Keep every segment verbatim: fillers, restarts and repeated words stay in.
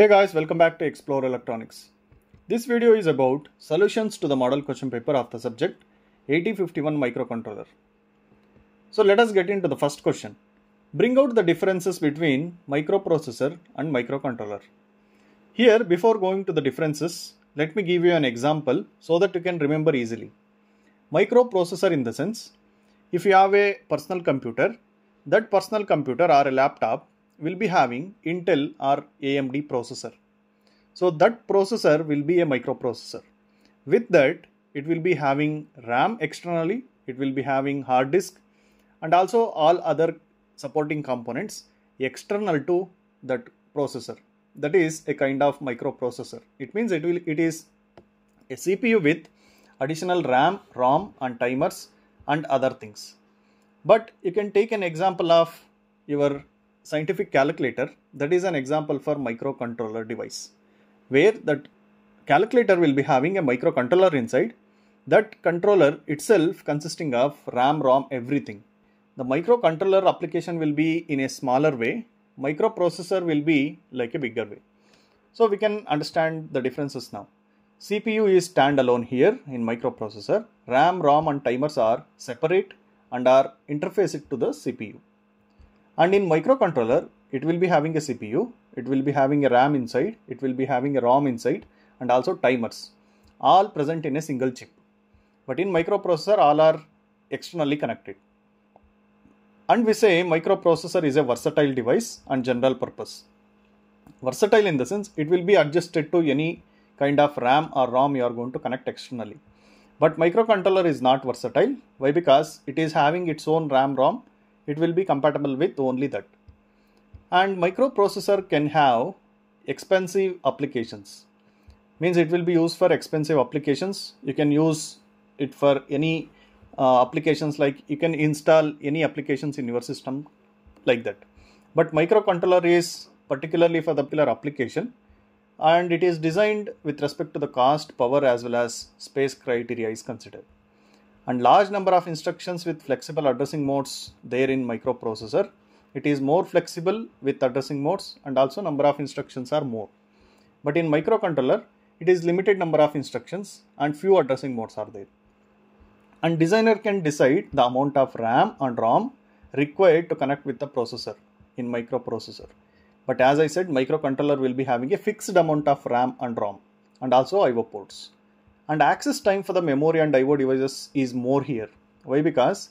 Hey guys, welcome back to Explore Electronics. This video is about solutions to the model question paper of the subject eighty fifty-one microcontroller. So let us get into the first question. Bring out the differences between microprocessor and microcontroller. Here, before going to the differences, let me give you an example so that you can remember easily. Microprocessor in the sense, if you have a personal computer, that personal computer or a laptop will be having Intel or A M D processor. So that processor will be a microprocessor. With that, it will be having RAM externally, it will be having hard disk and also all other supporting components external to that processor. That is a kind of microprocessor. It means it will it is a C P U with additional RAM, ROM and timers and other things. But you can take an example of your scientific calculator. That is an example for microcontroller device, where that calculator will be having a microcontroller inside, that controller itself consisting of RAM, ROM, everything. The microcontroller application will be in a smaller way, microprocessor will be like a bigger way. So we can understand the differences now. C P U is standalone here in microprocessor, RAM, ROM and timers are separate and are interfaced to the C P U. And in microcontroller, it will be having a C P U, it will be having a RAM inside, it will be having a ROM inside and also timers, all present in a single chip. But in microprocessor, all are externally connected. And we say microprocessor is a versatile device and general purpose. Versatile in the sense, it will be adjusted to any kind of RAM or ROM you are going to connect externally. But microcontroller is not versatile. Why? Because it is having its own RAM, ROM. It will be compatible with only that. And microprocessor can have expensive applications. Means it will be used for expensive applications. You can use it for any uh, applications, like you can install any applications in your system like that. But microcontroller is particularly for the particular application. And it is designed with respect to the cost, power as well as space criteria is considered. And large number of instructions with flexible addressing modes there in microprocessor. It is more flexible with addressing modes and also number of instructions are more. But in microcontroller, it is limited number of instructions and few addressing modes are there. And designer can decide the amount of RAM and ROM required to connect with the processor in microprocessor. But as I said, microcontroller will be having a fixed amount of RAM and ROM and also I O ports. And access time for the memory and I O devices is more here. Why? Because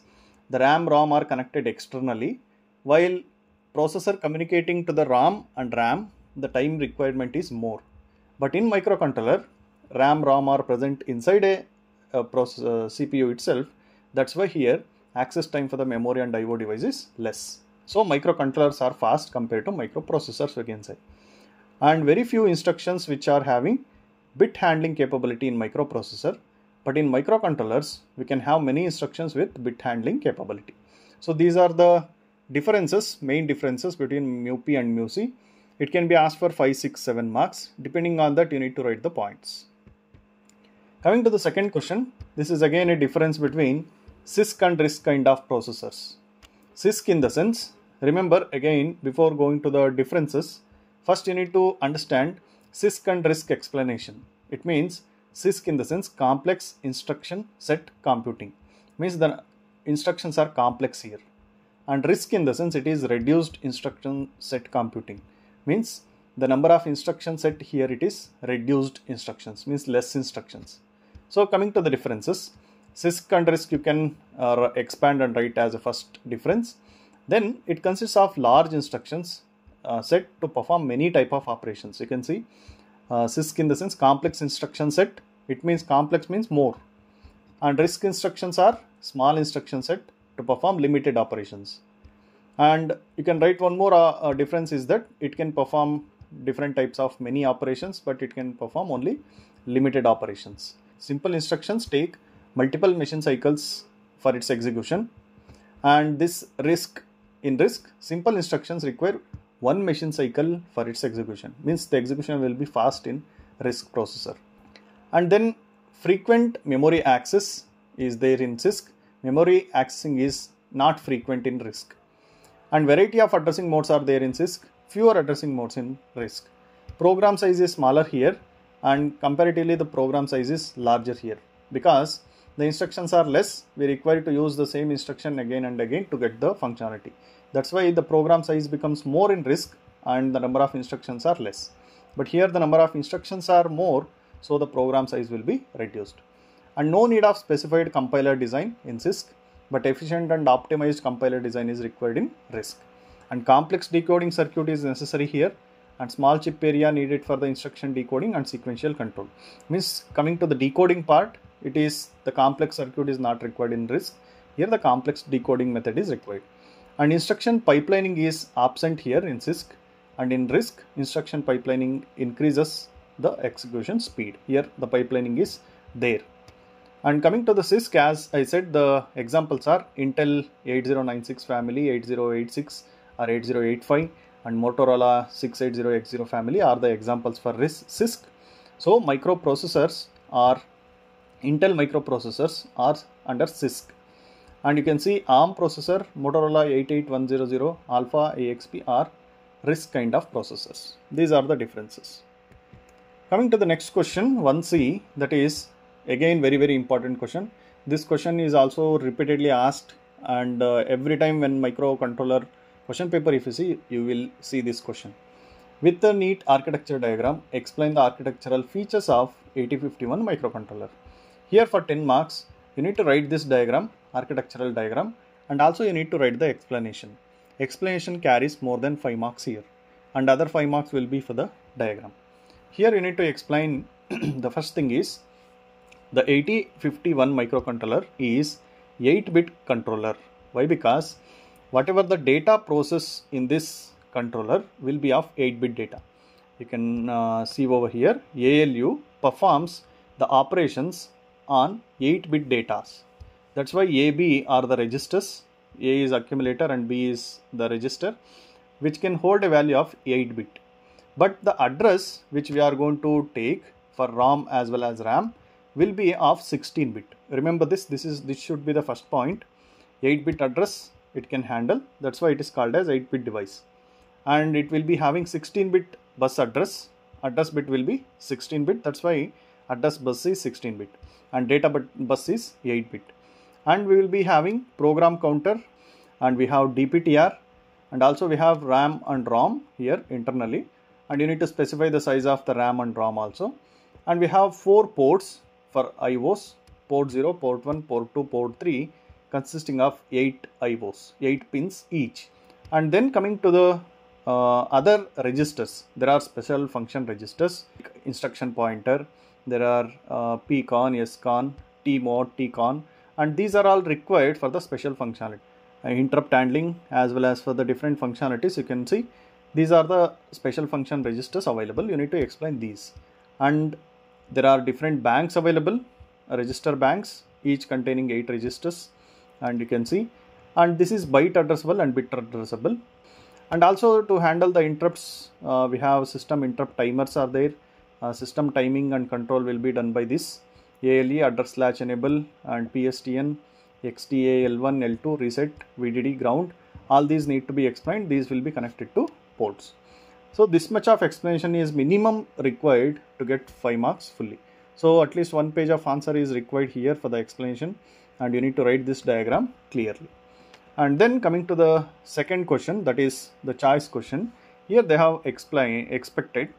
the RAM, ROM are connected externally, while processor communicating to the ROM and RAM, the time requirement is more. But in microcontroller, RAM, ROM are present inside a, a processor, C P U itself. That's why here access time for the memory and I O device is less. So microcontrollers are fast compared to microprocessors, we can say. And very few instructions which are having bit handling capability in microprocessor, but in microcontrollers, we can have many instructions with bit handling capability. So these are the differences, main differences between mu P and mu C. It can be asked for five, six, seven marks. Depending on that, you need to write the points. Coming to the second question, this is again a difference between C I S C and RISC kind of processors. C I S C in the sense, remember again, before going to the differences, first you need to understand C I S C and RISC explanation. It means C I S C in the sense complex instruction set computing. Means the instructions are complex here. And RISC in the sense it is reduced instruction set computing. Means the number of instruction set here it is reduced instructions. Means less instructions. So coming to the differences. C I S C and RISC you can uh, expand and write as a first difference. Then it consists of large instructions Uh, set to perform many type of operations. You can see uh, C I S C in the sense complex instruction set. It means complex means more. And RISC instructions are small instruction set to perform limited operations. And you can write one more uh, uh, difference is that it can perform different types of many operations, but it can perform only limited operations. Simple instructions take multiple machine cycles for its execution. And this RISC, in RISC, simple instructions require one machine cycle for its execution. Means the execution will be fast in RISC processor. And then frequent memory access is there in C I S C. Memory accessing is not frequent in RISC. And variety of addressing modes are there in C I S C. Fewer addressing modes in RISC. program size is smaller here and comparatively the program size is larger here, because the instructions are less, we require to use the same instruction again and again to get the functionality. That's why the program size becomes more in RISC and the number of instructions are less. But here the number of instructions are more, so the program size will be reduced. And no need of specified compiler design in CISC, but efficient and optimized compiler design is required in RISC. And complex decoding circuit is necessary here, and small chip area needed for the instruction decoding and sequential control. Means coming to the decoding part, it is the complex circuit is not required in RISC. Here the complex decoding method is required. And instruction pipelining is absent here in CISC, and in RISC, instruction pipelining increases the execution speed. Here the pipelining is there. And coming to the CISC, as I said, the examples are Intel eighty ninety-six family, eighty eighty-six or eighty eighty-five, and Motorola six eight zero eight zero family are the examples for CISC. So microprocessors are Intel microprocessors are under CISC. And you can see ARM processor, Motorola eight eight one hundred, Alpha A X P are RISC kind of processors. These are the differences. Coming to the next question, one C, that is again very very important question. This question is also repeatedly asked, and uh, every time when microcontroller question paper if you see, you will see this question. With the neat architecture diagram, explain the architectural features of eighty fifty-one microcontroller. Here for ten marks, you need to write this diagram, architectural diagram, and also you need to write the explanation. Explanation carries more than five marks here, and other five marks will be for the diagram. Here you need to explain the first thing is the eighty fifty-one microcontroller is eight bit controller. Why? Because whatever the data process in this controller will be of eight bit data. You can uh, see over here, A L U performs the operations on eight bit data. That's why A B are the registers. A is accumulator and B is the register, which can hold a value of eight bit. But the address which we are going to take for ROM as well as RAM will be of sixteen bit. Remember this, this is this should be the first point. eight bit address it can handle, that's why it is called as eight bit device. And it will be having sixteen bit bus address, address bit will be sixteen bit, that's why address bus is sixteen bit and data bus is eight bit. And we will be having program counter, and we have D P T R, and also we have RAM and ROM here internally, and you need to specify the size of the RAM and ROM also. And we have four ports for I Os, port zero, port one, port two, port three, consisting of eight I Os, eight pins each. And then coming to the uh, other registers, there are special function registers, instruction pointer, there are uh, P CON, S CON, T MOD, T CON. And these are all required for the special functionality, uh, interrupt handling as well as for the different functionalities. You can see these are the special function registers available. You need to explain these. And there are different banks available, uh, register banks, each containing eight registers. And you can see, and this is byte addressable and bit addressable. And also to handle the interrupts, uh, we have system interrupt timers are there. Uh, system timing and control will be done by this. A L E, address slash enable, and P S T N, X T A L L one, L two, reset, V D D, ground, all these need to be explained. These will be connected to ports. So this much of explanation is minimum required to get five marks fully. So at least one page of answer is required here for the explanation, and you need to write this diagram clearly. And then coming to the second question, that is the choice question. Here they have explain, expected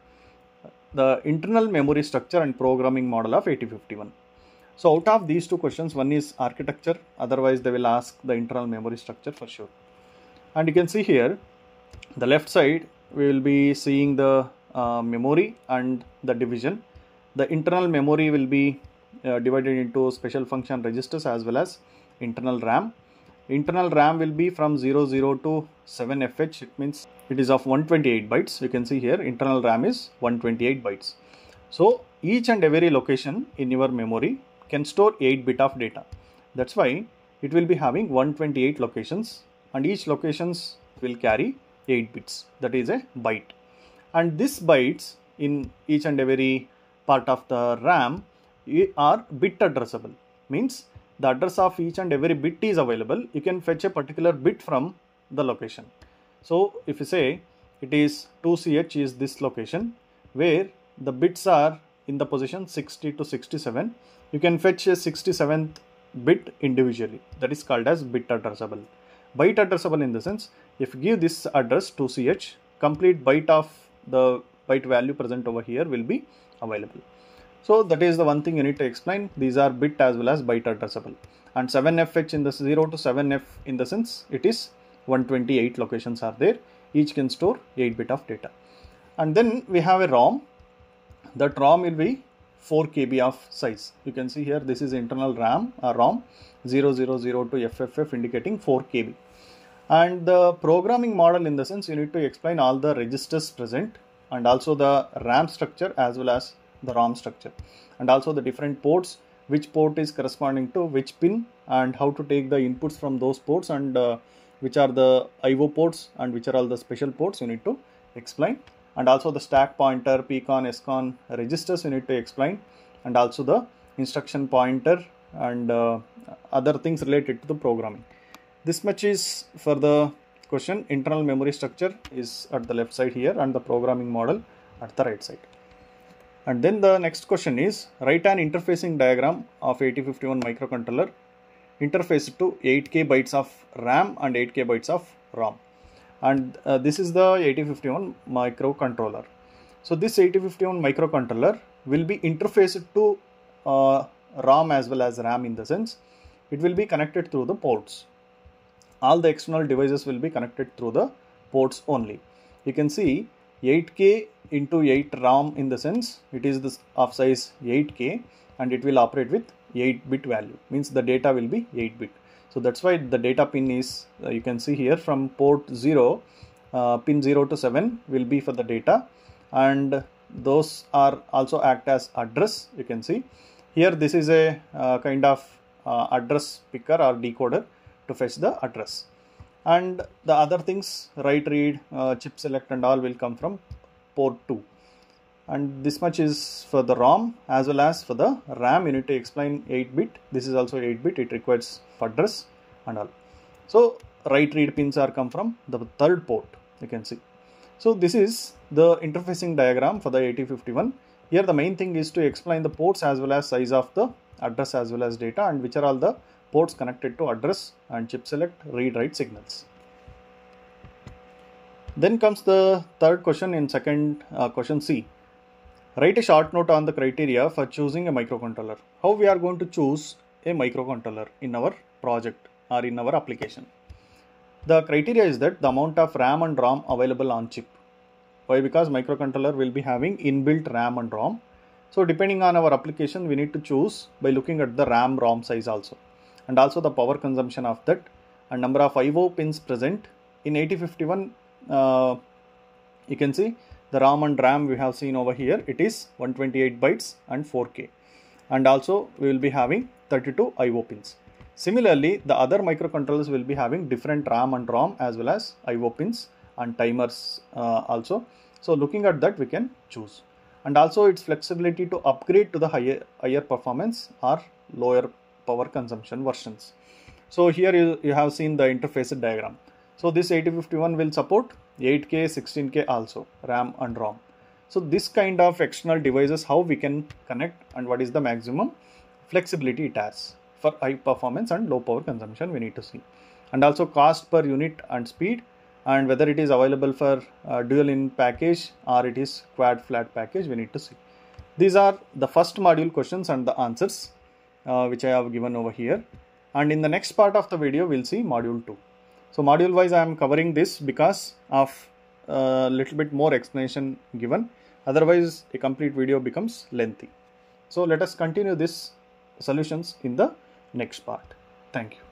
the internal memory structure and programming model of eighty fifty-one. So out of these two questions, one is architecture, otherwise they will ask the internal memory structure for sure. And you can see here, the left side we will be seeing the uh, memory and the division. The internal memory will be uh, divided into special function registers as well as internal RAM. Internal RAM will be from zero zero to seven F H, it means it is of one twenty-eight bytes. You can see here internal RAM is one twenty-eight bytes. So each and every location in your memory can store eight bit of data. That's why it will be having one twenty-eight locations, and each locations will carry eight bits, that is a byte. And these bytes in each and every part of the RAM are bit addressable, means the address of each and every bit is available. You can fetch a particular bit from the location. So if you say it is two C H is this location, where the bits are in the position sixty to sixty-seven. You can fetch a sixty-seventh bit individually. That is called as bit addressable. Byte addressable in the sense, if you give this address two C H, complete byte of the byte value present over here will be available. So that is the one thing you need to explain. These are bit as well as byte addressable. And seven F H in the zero to seven F in the sense, it is one twenty-eight locations are there. Each can store eight bit of data. And then we have a ROM. That ROM will be four K B of size. You can see here, this is internal RAM or ROM zero zero zero to F F F indicating four K B. And the programming model in the sense, you need to explain all the registers present and also the RAM structure as well as the ROM structure, and also the different ports, which port is corresponding to which pin, and how to take the inputs from those ports, and uh, which are the I O ports and which are all the special ports you need to explain, and also the stack pointer, P CON, S CON registers you need to explain, and also the instruction pointer and uh, other things related to the programming. This much is for the question. Internal memory structure is at the left side here and the programming model at the right side. And then the next question is, write an interfacing diagram of eighty fifty-one microcontroller interface to eight K bytes of RAM and eight K bytes of ROM. And uh, this is the eighty fifty-one microcontroller. So this eighty fifty-one microcontroller will be interfaced to uh, ROM as well as RAM in the sense. It will be connected through the ports. All the external devices will be connected through the ports only. You can see eight K into eight ROM in the sense, it is this of size eight K and it will operate with eight bit value, means the data will be eight bit. So that's why the data pin is, uh, you can see here from port zero, uh, pin zero to seven will be for the data, and those are also act as address. You can see here, this is a uh, kind of uh, address picker or decoder to fetch the address. And the other things, write, read, uh, chip select and all will come from port two. And this much is for the ROM as well as for the RAM. You need to explain eight bit. This is also eight bit. It requires address and all. So write, read pins are come from the third port. You can see. So this is the interfacing diagram for the eighty fifty-one. Here the main thing is to explain the ports as well as size of the address as well as data, and which are all the ports connected to address and chip select, read, write signals. Then comes the third question in second uh, question C. Write a short note on the criteria for choosing a microcontroller. How we are going to choose a microcontroller in our project or in our application. The criteria is that the amount of RAM and ROM available on chip. Why? Because microcontroller will be having inbuilt RAM and ROM. So depending on our application, we need to choose by looking at the RAM, ROM size also, and also the power consumption of that, and number of I O pins present. In eighty fifty-one, uh, you can see the ROM and RAM we have seen over here, it is one twenty-eight bytes and four K. And also we will be having thirty-two I O pins. Similarly, the other microcontrollers will be having different RAM and ROM as well as I O pins and timers uh, also. So looking at that, we can choose. And also its flexibility to upgrade to the higher, higher performance or lower power consumption versions. So here you, you have seen the interface diagram. So this eighty fifty-one will support eight K, sixteen K also, RAM and ROM. So this kind of external devices, how we can connect and what is the maximum flexibility it has for high performance and low power consumption we need to see. And also cost per unit and speed, and whether it is available for uh, dual in package or it is quad flat package we need to see. These are the first module questions and the answers uh, which I have given over here. And in the next part of the video, we'll see module two. So module wise I am covering this because of a uh, little bit more explanation given, otherwise a complete video becomes lengthy. So let us continue this solutions in the next part. Thank you.